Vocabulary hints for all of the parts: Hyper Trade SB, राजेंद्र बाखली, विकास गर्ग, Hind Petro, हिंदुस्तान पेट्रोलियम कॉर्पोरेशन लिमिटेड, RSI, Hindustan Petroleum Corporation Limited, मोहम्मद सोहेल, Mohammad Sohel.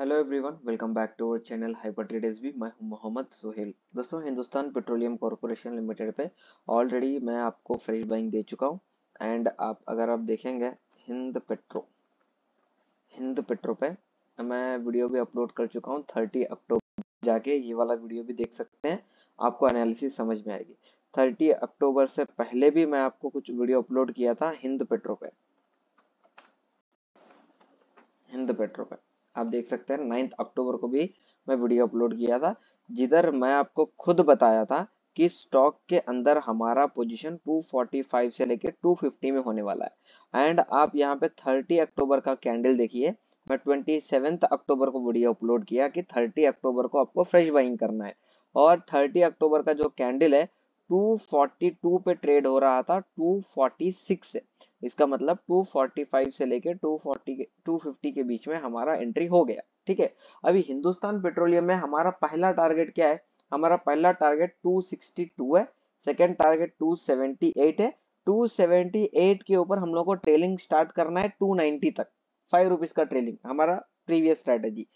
Hello everyone, welcome back to our channel hyper trade SB. मैं हूं मोहम्मद सोहेल। दोस्तों, हिंदुस्तान पेट्रोलियम कॉर्पोरेशन लिमिटेड पे already मैं आपको फ्रेश बाइंग दे चुका हूं एंड अगर आप देखेंगे हिंद पेट्रो पे मैं वीडियो भी अपलोड कर चुका हूं 30 अक्टूबर, जाके ये वाला वीडियो भी देख सकते हैं, आपको एनालिसिस समझ में आएगी। 30 अक्टूबर से पहले भी मैं आपको कुछ वीडियो अपलोड किया था हिंद पेट्रो पे आप देख सकते हैं। 9 अक्टूबर को भी मैं वीडियो अपलोड किया था, जिधर मैं आपको खुद बताया था कि स्टॉक के अंदर हमारा पोजीशन 245 से लेके 250 में होने वाला है एंड आप यहां पे 30 अक्टूबर का कैंडल देखिए। मैं 27 अक्टूबर को वीडियो अपलोड किया कि 30 अक्टूबर को आपको फ्रेश बाइंग करना है और 30 अक्टूबर का जो कैंडल है 242 पे ट्रेड हो रहा था 246 से। इसका मतलब 245 से लेके 250 के बीच में हमारा एंट्री हो गया। ठीक है, अभी हिंदुस्तान पेट्रोलियम में हमारा पहला टारगेट क्या है? हमारा पहला टारगेट 262 है, सेकंड टारगेट 278 है। 278 के ऊपर हम लोग को ट्रेलिंग स्टार्ट करना है 290 तक, 5 रुपीज का ट्रेलिंग, हमारा प्रीवियस स्ट्रेटेजी।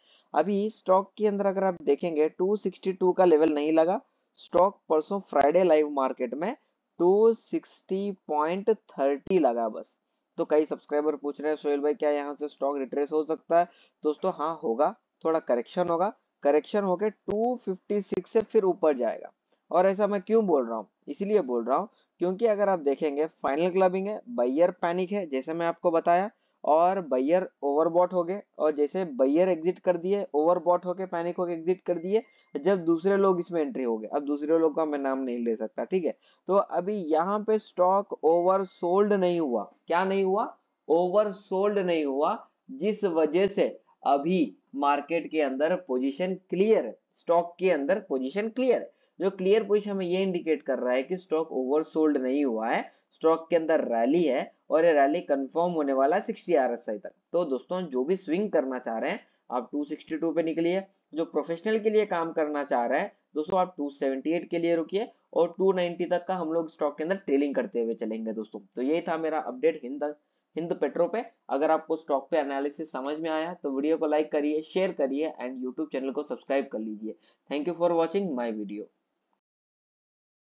अभी स्टॉक के अंदर अगर आप देखेंगे 262 का लेवल नहीं लगा। स्टॉक परसों फ्राइडे लाइव मार्केट में 260.30 लगा बस। तो कई सब्सक्राइबर पूछ रहे हैं, सोहेल भाई क्या यहाँ से स्टॉक रिट्रेस हो सकता है? दोस्तों हाँ होगा, थोड़ा करेक्शन होगा, करेक्शन होके 256 से फिर ऊपर जाएगा। और ऐसा मैं क्यों बोल रहा हूँ? इसलिए बोल रहा हूँ क्योंकि अगर आप देखेंगे फाइनल क्लबिंग है, बायर पैनिक है जैसे मैं आपको बताया, और बायर ओवरबॉट हो गए, और जैसे बायर एग्जिट कर दिए ओवरबॉट होके पैनिक होके एग्जिट कर दिए जब दूसरे लोग इसमें एंट्री हो गए। अब दूसरे लोग का मैं नाम नहीं ले सकता, ठीक है। तो अभी यहाँ पे स्टॉक ओवर सोल्ड नहीं हुआ। क्या नहीं हुआ? ओवर सोल्ड नहीं हुआ, जिस वजह से अभी मार्केट के अंदर पोजीशन क्लियर है, स्टॉक के अंदर पोजीशन क्लियर है। जो क्लियर पोजीशन हमें ये इंडिकेट कर रहा है कि स्टॉक ओवर सोल्ड नहीं हुआ है, स्टॉक के अंदर रैली है और ये रैली कंफर्म होने वाला है 60 RSI तक। तो दोस्तों जो भी स्विंग करना चाह रहे हैं आप 262 पे निकलिए, जो प्रोफेशनल के लिए काम करना चाह रहे हैं दोस्तों आप 278 के लिए रुकिए और 290 तक का हम लोग स्टॉक के अंदर ट्रेलिंग करते हुए चलेंगे। दोस्तों तो यही था मेरा अपडेट हिंद पेट्रो पे। अगर आपको स्टॉक पे एनालिसिस समझ में आया तो वीडियो को लाइक करिए, शेयर करिए एंड यूट्यूब चैनल को सब्सक्राइब कर लीजिए। Thank you for watching my video.